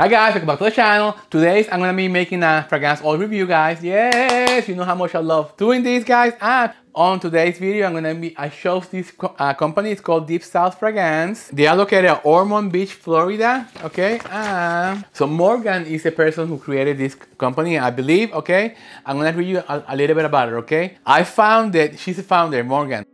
Hi guys, welcome back to the channel. Today I'm going to be making a fragrance haul review, guys. Yes, you know how much I love doing this, guys. And on today's video, I chose this company. It's called Deep South Fragrance. They are located at Ormond Beach, Florida. Okay, so Morgan is the person who created this company, I believe. Okay, I'm going to read you a little bit about her. Okay, I found that she's the founder, Morgan.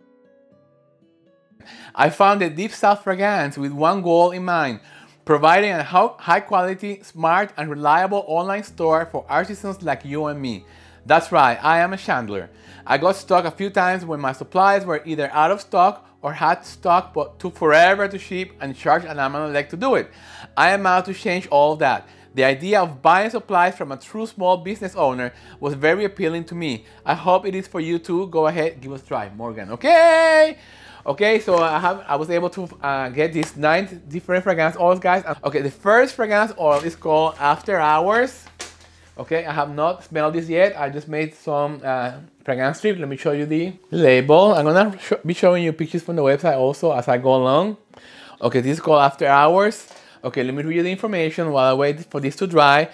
I founded Deep South Fragrance with one goal in mind: providing a high-quality, smart, and reliable online store for artisans like you and me. That's right, I am a chandler. I got stuck a few times when my supplies were either out of stock or had stock but took forever to ship and charge an amount like to do it. I am out to change all that. The idea of buying supplies from a true small business owner was very appealing to me. I hope it is for you too. Go ahead, give us a try, Morgan, okay? Okay, so I was able to get these 9 different fragrance oils, guys. Okay, the first fragrance oil is called After Hours. Okay, I have not smelled this yet. I just made some fragrance strip. Let me show you the label. I'm gonna be showing you pictures from the website also as I go along. Okay, this is called After Hours. Okay, let me read you the information while I wait for this to dry.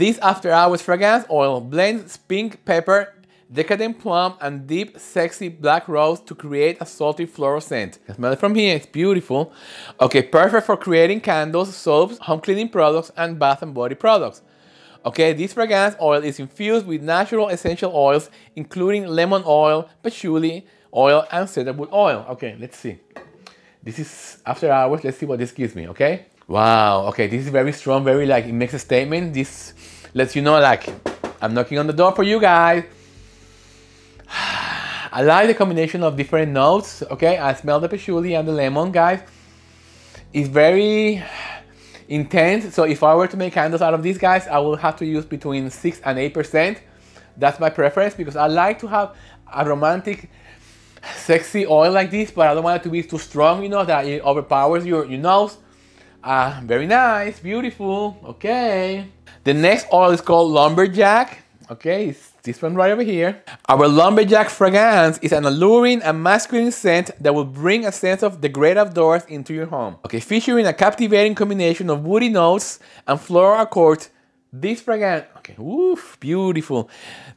This After Hours fragrance oil blends pink pepper, decadent plum, and deep, sexy black rose to create a salty floral scent. You can smell it from here, it's beautiful. Okay, perfect for creating candles, soaps, home cleaning products, and bath and body products. Okay, this fragrance oil is infused with natural essential oils, including lemon oil, patchouli oil, and cedarwood oil. Okay, let's see. This is After Hours. Let's see what this gives me, okay? Wow, okay, this is very strong, very like, it makes a statement. This lets you know, like, I'm knocking on the door for you guys. I like the combination of different notes, okay? I smell the patchouli and the lemon, guys. It's very intense, so if I were to make candles out of these, guys, I will have to use between 6 and 8%. That's my preference because I like to have a romantic, sexy oil like this, but I don't want it to be too strong, you know, that it overpowers your nose. Very nice, beautiful, okay. The next oil is called Lumberjack, okay? It's this one right over here. Our Lumberjack fragrance is an alluring and masculine scent that will bring a sense of the great outdoors into your home. Okay, featuring a captivating combination of woody notes and floral accords, this fragrance, okay, woof, beautiful.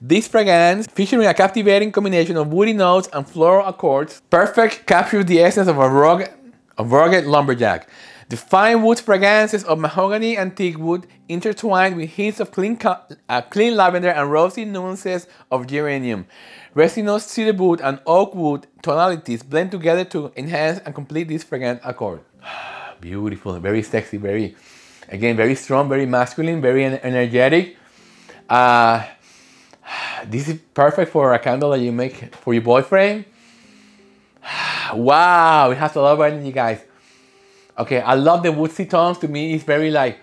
This fragrance, featuring a captivating combination of woody notes and floral accords, perfect captures the essence of a rugged lumberjack. The fine wood fragrances of mahogany and teak wood intertwined with hints of clean lavender and rosy nuances of geranium. Resinous cedarwood and oak wood tonalities blend together to enhance and complete this fragrant accord. Beautiful, very sexy, very, again, very strong, very masculine, very energetic. This is perfect for a candle that you make for your boyfriend. Wow, it has a lot of energy, guys. Okay, I love the woodsy tones. To me, it's very like,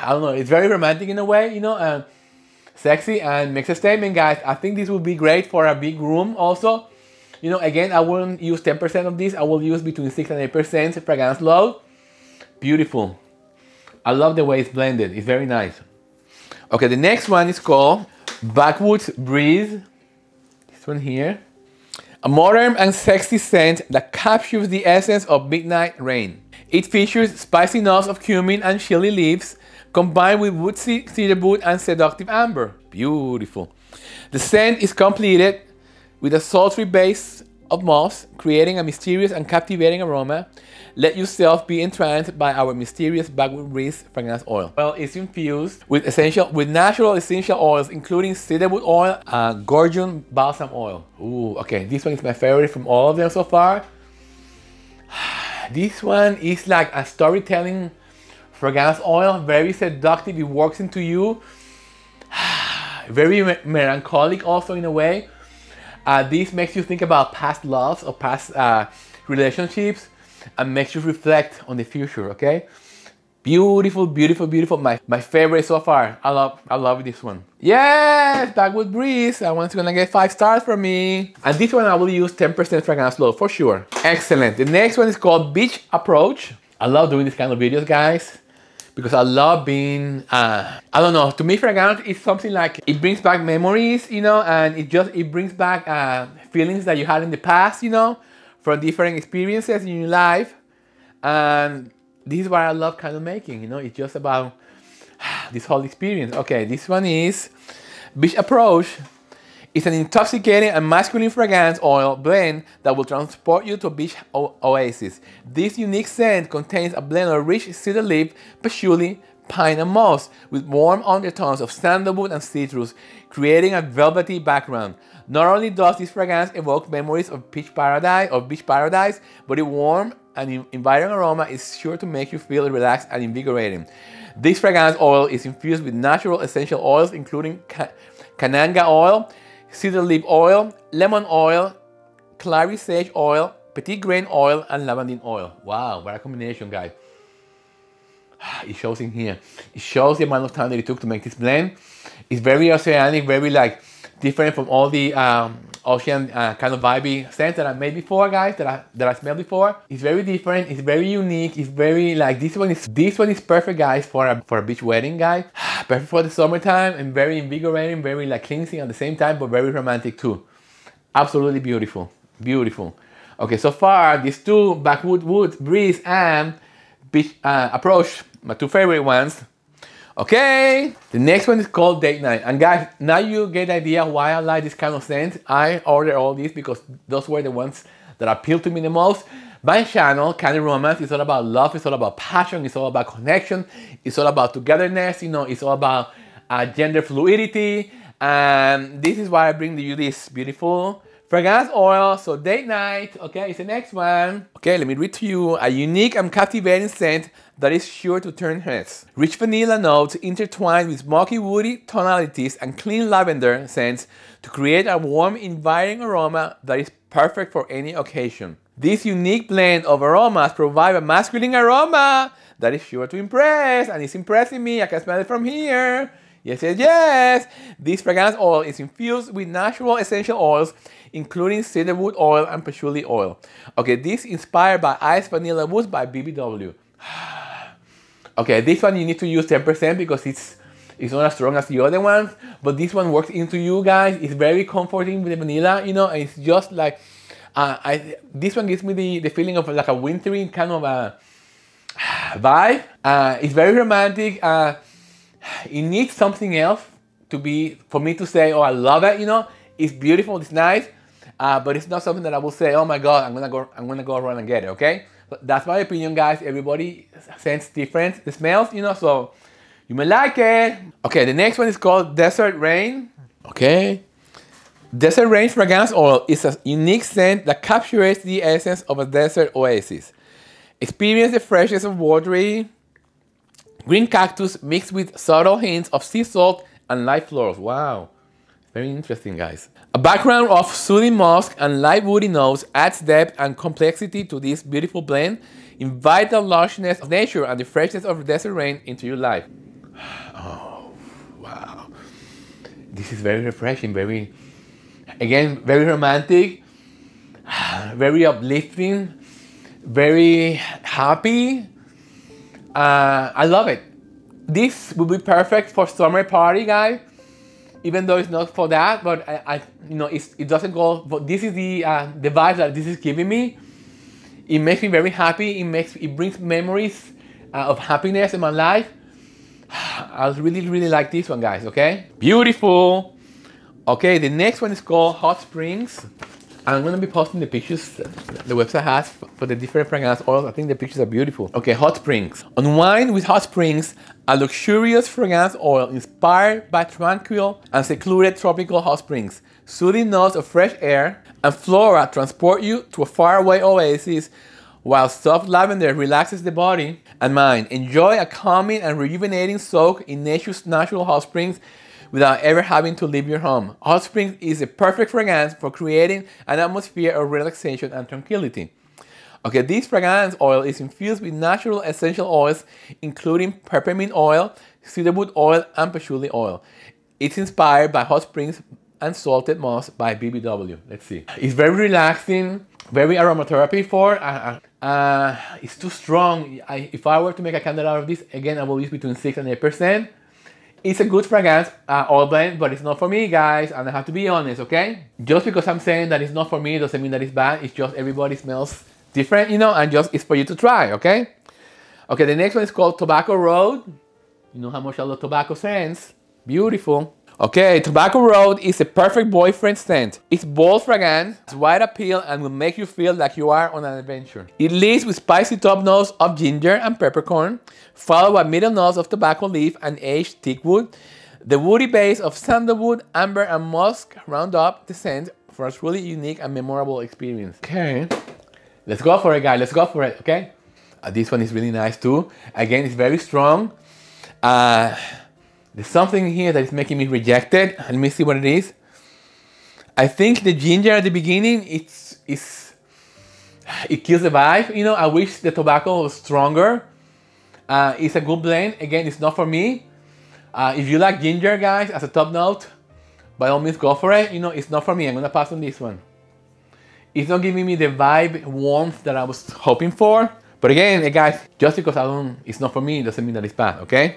I don't know, it's very romantic in a way, you know, and sexy and makes a statement, guys. I think this would be great for a big room also. You know, again, I wouldn't use 10% of this. I will use between 6 and 8% fragrance load. Beautiful. I love the way it's blended. It's very nice. Okay, the next one is called Backwoods Breeze. This one here. A modern and sexy scent that captures the essence of midnight rain. It features spicy notes of cumin and chili leaves, combined with woodsy cedarwood and seductive amber. Beautiful. The scent is completed with a sultry base of moss, creating a mysterious and captivating aroma. Let yourself be entranced by our mysterious Backwoods Breeze fragrance oil. Well, it's infused with natural essential oils, including cedarwood oil and Gorgon balsam oil. Ooh, okay, this one is my favorite from all of them so far. This one is like a storytelling fragrance oil, very seductive. It works into you, very melancholic also in a way. This makes you think about past loves or past relationships and makes you reflect on the future, okay? Beautiful, beautiful, beautiful. My favorite so far. I love this one. Yes, Backwoods Breeze. That one's gonna get 5 stars from me. And this one I will use 10% fragrance load for sure. Excellent. The next one is called Beach Approach. I love doing these kind of videos, guys, because I love being, I don't know, to me fragrance is something like, it brings back memories, you know, and it brings back feelings that you had in the past, you know, from different experiences in your life. And this is what I love candle making, you know, it's just about this whole experience. Okay, this one is Beach Approach. It's an intoxicating and masculine fragrance oil blend that will transport you to a beach oasis. This unique scent contains a blend of rich cedar leaf, patchouli, pine and moss, with warm undertones of sandalwood and citrus, creating a velvety background. Not only does this fragrance evoke memories of beach paradise, but its warm and inviting aroma is sure to make you feel relaxed and invigorating. This fragrance oil is infused with natural essential oils, including kananga oil, cedar leaf oil, lemon oil, clary sage oil, petit grain oil, and lavender oil. Wow, what a combination, guys. It shows in here. It shows the amount of time that it took to make this blend. It's very oceanic, very like different from all the ocean kind of vibey scents that I made before, guys, that I smelled before. It's very different. It's very unique. It's very like this one is perfect, guys, for a beach wedding, guys. Perfect for the summertime and very invigorating, very like cleansing at the same time, but very romantic too. Absolutely beautiful, beautiful. Okay, so far these two, Backwood Woods Breeze and Beach Approach, my two favorite ones. Okay, the next one is called Date Night. And guys, now you get the idea why I like this kind of scent. I order all these because those were the ones that appeal to me the most. My channel, Candle Romance, is all about love, it's all about passion, it's all about connection, it's all about togetherness, you know, it's all about gender fluidity. And this is why I bring to you this beautiful fragrance oil. So Date Night, okay, it's the next one. Okay, let me read to you a unique and captivating scent that is sure to turn heads. Rich vanilla notes intertwined with smoky woody tonalities and clean lavender scents to create a warm, inviting aroma that is perfect for any occasion. This unique blend of aromas provides a masculine aroma that is sure to impress, and it's impressing me. I can smell it from here. Yes, yes, yes. This fragrance oil is infused with natural essential oils, including cedarwood oil and patchouli oil. Okay, this inspired by Iced Vanilla Woods by BBW. Okay, this one you need to use 10% because it's not as strong as the other ones, but this one works into you, guys. It's very comforting with the vanilla, you know, and it's just like this one gives me the feeling of like a wintry kind of a vibe. It's very romantic. It needs something else to be, for me to say, oh, I love it, you know. It's beautiful, it's nice, but it's not something that I will say, oh my God, I'm gonna go around and get it, okay? But that's my opinion, guys. Everybody scents different, the smells, you know, so you may like it. Okay, the next one is called Desert Rain, okay? Desert Rain fragrance oil is a unique scent that captures the essence of a desert oasis. Experience the freshness of watery green cactus mixed with subtle hints of sea salt and live flowers. Wow, very interesting, guys. A background of soothing musk and light woody notes adds depth and complexity to this beautiful blend. Invite the lushnessof nature and the freshness of desert rain into your life. Oh, wow. This is very refreshing, very... Again, very romantic, very uplifting, very happy. I love it. This would be perfect for summer party, guys. Even though it's not for that, but I you know, it doesn't go. But this is the vibe that this is giving me. It makes me very happy. It brings memories of happiness in my life. I really, really like this one, guys. Okay, beautiful. Okay, the next one is called Hot Springs. I'm gonna be posting the pictures the website has for the different fragrance oils. I think the pictures are beautiful. Okay, Hot Springs. Unwind with Hot Springs, a luxurious fragrance oil inspired by tranquil and secluded tropical hot springs. Soothing notes of fresh air and flora transport you to a faraway oasis, while soft lavender relaxes the body and mind. Enjoy a calming and rejuvenating soak in nature's natural hot springs without ever having to leave your home. Hot Springs is a perfect fragrance for creating an atmosphere of relaxation and tranquility. Okay, this fragrance oil is infused with natural essential oils, including peppermint oil, cedarwood oil, and patchouli oil. It's inspired by Hot Springs and Salted Moss by BBW. Let's see. It's very relaxing, very aromatherapy for, it's too strong. If I were to make a candle out of this, again, I will use between 6 and 8%. It's a good fragrance oil blend, but it's not for me, guys, and I have to be honest, okay? Just because I'm saying that it's not for me doesn't mean that it's bad. It's just everybody smells different, you know, and just it's for you to try, okay? Okay, the next one is called Tobacco Road. You know how much I love tobacco scents. Beautiful. Okay, Tobacco Road is a perfect boyfriend scent. It's bold fragrance, it's wide appeal, and will make you feel like you are on an adventure. It leads with spicy top notes of ginger and peppercorn, followed by middle notes of tobacco leaf and aged teak wood. The woody base of sandalwood, amber, and musk round up the scent for a truly unique and memorable experience. Okay, let's go for it, guys. Let's go for it, okay? This one is really nice, too. Again, it's very strong. There's something here that is making me reject it. Let me see what it is. I think the ginger at the beginning, it kills the vibe. You know, I wish the tobacco was stronger. It's a good blend. Again, it's not for me. If you like ginger, guys, as a top note, by all means, go for it. You know, it's not for me. I'm going to pass on this one. It's not giving me the vibe warmth that I was hoping for. But again, guys, just because it's not for me, it doesn't mean that it's bad, okay?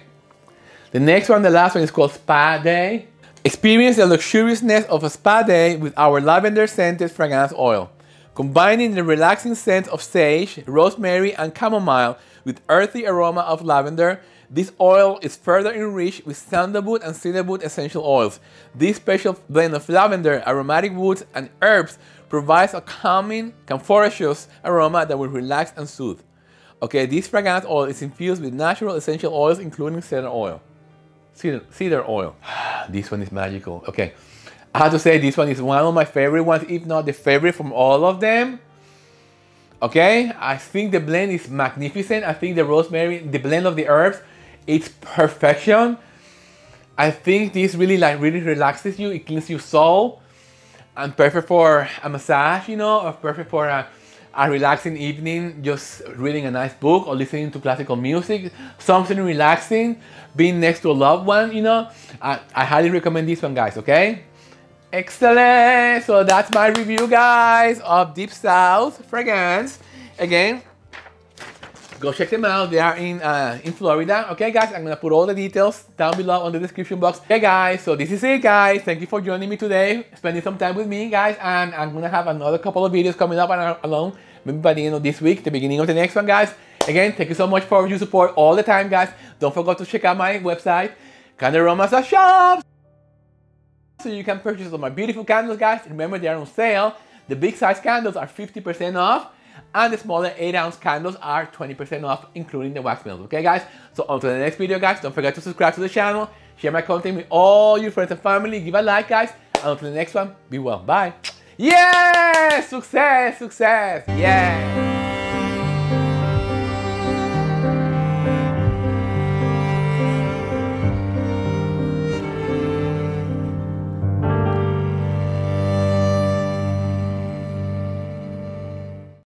The next one, the last one, is called Spa Day. Experience the luxuriousness of a spa day with our lavender-scented fragrance oil. Combining the relaxing scents of sage, rosemary, and chamomile with earthy aroma of lavender, this oil is further enriched with sandalwood and cedarwood essential oils. This special blend of lavender, aromatic woods, and herbs provides a calming, camphorous aroma that will relax and soothe. Okay, this fragrance oil is infused with natural essential oils, including cedar oil. Cedar oil. This one is magical. Okay, I have to say this one is one of my favorite ones, if not the favorite from all of them. Okay, I think the blend is magnificent. I think the rosemary, the blend of the herbs, it's perfection. I think this really relaxes you. It cleans your soul. And perfect for a massage, you know, or perfect for a relaxing evening, just reading a nice book or listening to classical music, something relaxing, being next to a loved one, you know. I highly recommend this one, guys, okay? Excellent! So that's my review, guys, of Deep South Fragrance. Again, go check them out. They are in Florida. Okay, guys, I'm going to put all the details down below on the description box. Okay, guys, so this is it, guys. Thank you for joining me today, spending some time with me, guys. And I'm going to have another couple of videos coming up along, maybe by the end of this week, the beginning of the next one, guys. Again, thank you so much for your support all the time, guys. Don't forget to check out my website, Candle Romance Shop, so you can purchase all my beautiful candles, guys. Remember, they are on sale. The big size candles are 50% off. And the smaller 8-ounce candles are 20% off, including the wax melts. Okay, guys? So until the next video, guys, don't forget to subscribe to the channel, share my content with all your friends and family, give a like, guys, and until the next one, be well. Bye. Yeah! Success! Success! Yeah!